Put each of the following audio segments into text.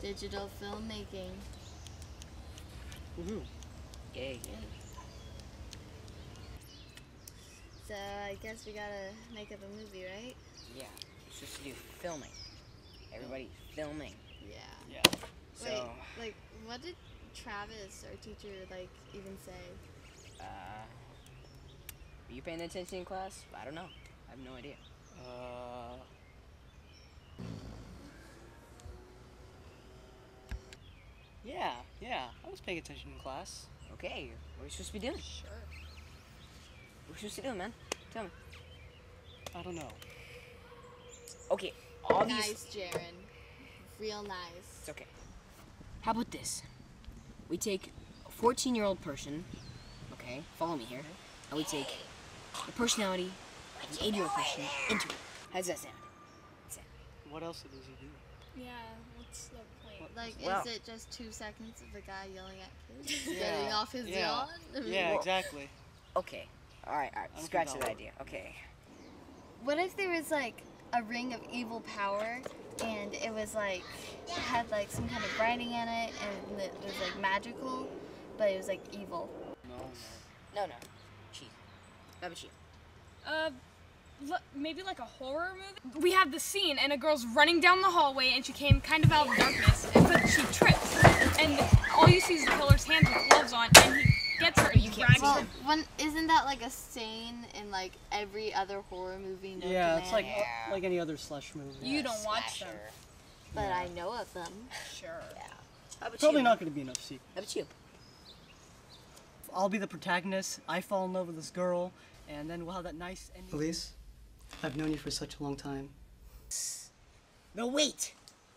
digital filmmaking. Woohoo! Yay! Yeah. So I guess we gotta make up a movie, right? Yeah. It's just to do filming. Everybody's filming. Yeah. Yeah. So like what did Travis, our teacher, even say? Are you paying attention in class? I don't know. I have no idea. Yeah, I was paying attention in class. Okay, what are you supposed to be doing? Sure. What are you supposed to be doing, man? Tell me. I don't know. Okay, obviously. Nice, Jaren. Real nice. It's okay. How about this? We take a 14-year-old person, okay, follow me here, and we take the personality of an 8-year-old person into it. How does that sound? What else does he do? Yeah, what's the point? Is it just 2 seconds of the guy yelling at kids? Yeah. Getting off his yawn? I mean, yeah, exactly. Okay, alright, scratch that idea, okay. What if there was a ring of evil power, and it was it had some kind of writing in it, and it was magical, but it was evil. No. Cheat. How about you? Look, maybe a horror movie? We have the scene, and a girl's running down the hallway, and she came kind of out of darkness, but she trips, and all you see is the killer's hands with gloves on, and he gets her, and you can't see him. Well, isn't that a saying in every other horror movie? Yeah, it's like any other slasher movie. You don't watch them. But yeah. I know of them. Sure. Yeah. Probably not going to be enough sequels. How about you? I'll be the protagonist, I fall in love with this girl, and then we'll have that nice ending. Elise, I've known you for such a long time. No, wait!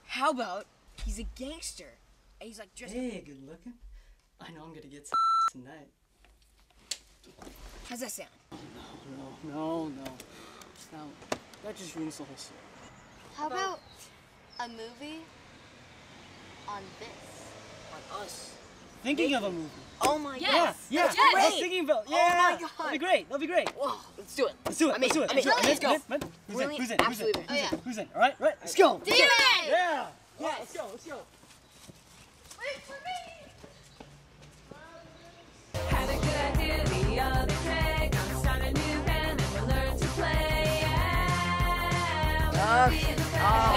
How about he's a gangster, and he's dressed up. Hey, good looking. I know I'm gonna get some tonight. How's that sound? No. That just ruins the whole story. How about a movie on this? On us. Thinking of a movie. Oh my god. Yeah. I was thinking about. Yeah. Oh my god. That'll be great. Whoa. Let's do it. Let's do it. Let's go. Who's in? Who's in? All right. Let's go. Demon! Yeah. Yeah. Let's go. Wait for me. Oh.